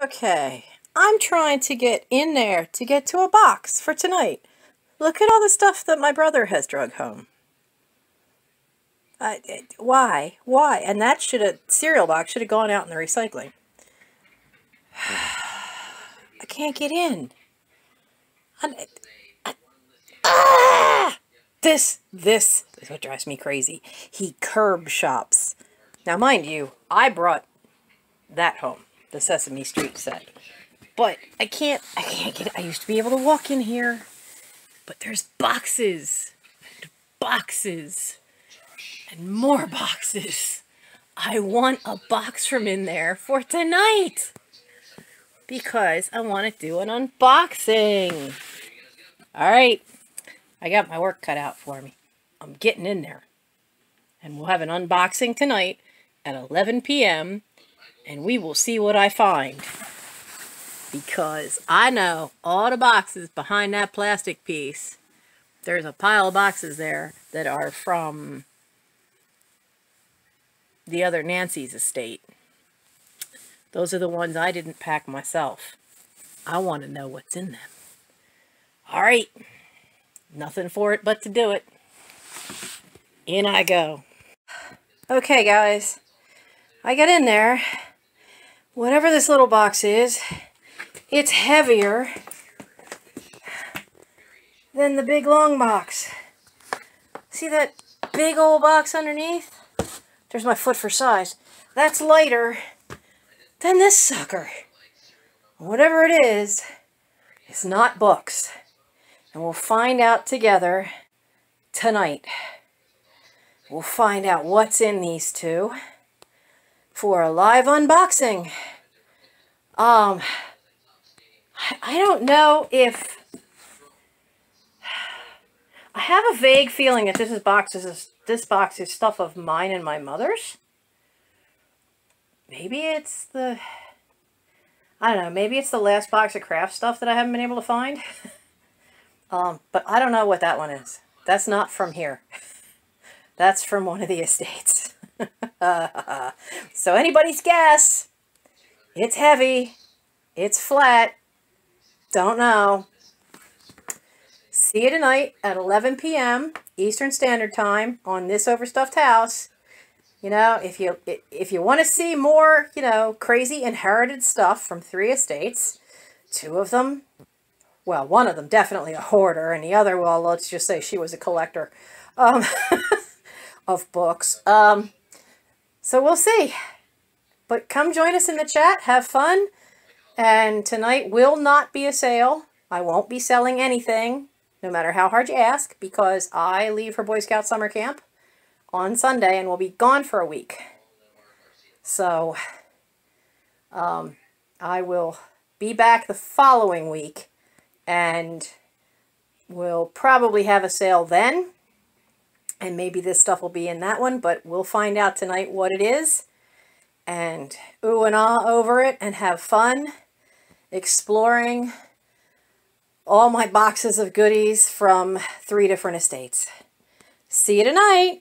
Okay, I'm trying to get in there to get to a box for tonight. Look at all the stuff that my brother has drug home. Why? And that cereal box should have gone out in the recycling. I can't get in. This is what drives me crazy. He curb shops. Now, mind you, I brought that home, the Sesame Street set. But I can't get it. I used to be able to walk in here, but there's boxes and boxes and more boxes. I want a box from in there for tonight because I want to do an unboxing. All right. I got my work cut out for me. I'm getting in there. And we'll have an unboxing tonight at 11 p.m. And we will see what I find. Because I know all the boxes behind that plastic piece. There's a pile of boxes there that are from the other Nancy's estate. Those are the ones I didn't pack myself. I want to know what's in them. All right. Nothing for it but to do it. In I go. Okay, guys. I got in there. Whatever this little box is, it's heavier than the big long box. See that big old box underneath? There's my foot for size. That's lighter than this sucker. Whatever it is, it's not books. And we'll find out together tonight. We'll find out what's in these two for a live unboxing. I don't know if... I have a vague feeling that this box is stuff of mine and my mother's. Maybe it's the... I don't know. Maybe it's the last box of craft stuff that I haven't been able to find. But I don't know what that one is. That's not from here. That's from one of the estates. So anybody's guess. It's heavy. It's flat. Don't know. See you tonight at 11 p.m. Eastern Standard Time on This Overstuffed House. You know, if you want to see more, you know, crazy inherited stuff from three estates, two of them, well, one of them definitely a hoarder, and the other, well, let's just say she was a collector of books. So we'll see. But come join us in the chat. Have fun. And tonight will not be a sale. I won't be selling anything, no matter how hard you ask, because I leave for Boy Scout summer camp on Sunday and will be gone for a week. So I will be back the following week and we'll probably have a sale then. And maybe this stuff will be in that one, but we'll find out tonight what it is and ooh and ah over it and have fun exploring all my boxes of goodies from three different estates. See you tonight!